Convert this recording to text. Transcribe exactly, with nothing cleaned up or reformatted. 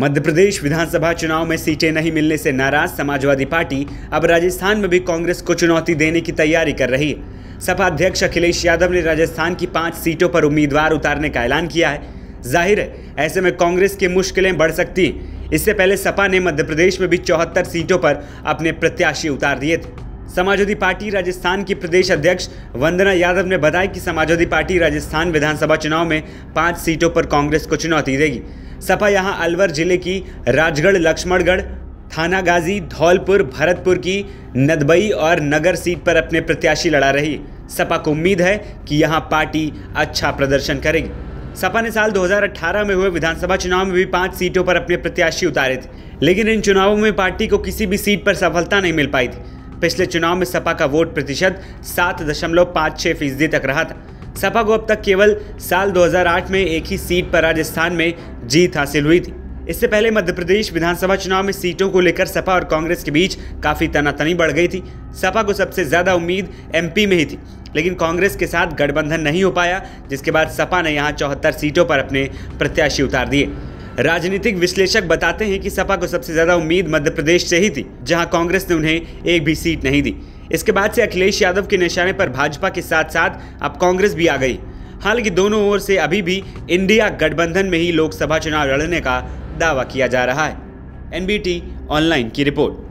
मध्य प्रदेश विधानसभा चुनाव में सीटें नहीं मिलने से नाराज समाजवादी पार्टी अब राजस्थान में भी कांग्रेस को चुनौती देने की तैयारी कर रही है। सपा अध्यक्ष अखिलेश यादव ने राजस्थान की पांच सीटों पर उम्मीदवार उतारने का ऐलान किया है। जाहिर है ऐसे में कांग्रेस की मुश्किलें बढ़ सकती हैं। इससे पहले सपा ने मध्य प्रदेश में भी चौहत्तर सीटों पर अपने प्रत्याशी उतार दिए थे। समाजवादी पार्टी राजस्थान की प्रदेश अध्यक्ष वंदना यादव ने बताया कि समाजवादी पार्टी राजस्थान विधानसभा चुनाव में पाँच सीटों पर कांग्रेस को चुनौती देगी। सपा यहां अलवर जिले की राजगढ़, लक्ष्मणगढ़, थानागाजी, धौलपुर, भरतपुर की नदबई और नगर सीट पर अपने प्रत्याशी लड़ा रही। सपा को उम्मीद है कि यहां पार्टी अच्छा प्रदर्शन करेगी। सपा ने साल दो हज़ार अठारह में हुए विधानसभा चुनाव में भी पाँच सीटों पर अपने प्रत्याशी उतारे थे, लेकिन इन चुनावों में पार्टी को किसी भी सीट पर सफलता नहीं मिल पाई थी। पिछले चुनाव में सपा का वोट प्रतिशत सात दशमलव पाँच छः फीसदी तक रहा था। सपा को अब तक केवल साल दो हज़ार आठ में एक ही सीट पर राजस्थान में जीत हासिल हुई थी। इससे पहले मध्य प्रदेश विधानसभा चुनाव में सीटों को लेकर सपा और कांग्रेस के बीच काफ़ी तनातनी बढ़ गई थी। सपा को सबसे ज़्यादा उम्मीद एमपी में ही थी, लेकिन कांग्रेस के साथ गठबंधन नहीं हो पाया, जिसके बाद सपा ने यहाँ चौहत्तर सीटों पर अपने प्रत्याशी उतार दिए। राजनीतिक विश्लेषक बताते हैं कि सपा को सबसे ज्यादा उम्मीद मध्य प्रदेश से ही थी, जहां कांग्रेस ने उन्हें एक भी सीट नहीं दी। इसके बाद से अखिलेश यादव के निशाने पर भाजपा के साथ साथ अब कांग्रेस भी आ गई। हालांकि दोनों ओर से अभी भी इंडिया गठबंधन में ही लोकसभा चुनाव लड़ने का दावा किया जा रहा है। एनबीटी ऑनलाइन की रिपोर्ट।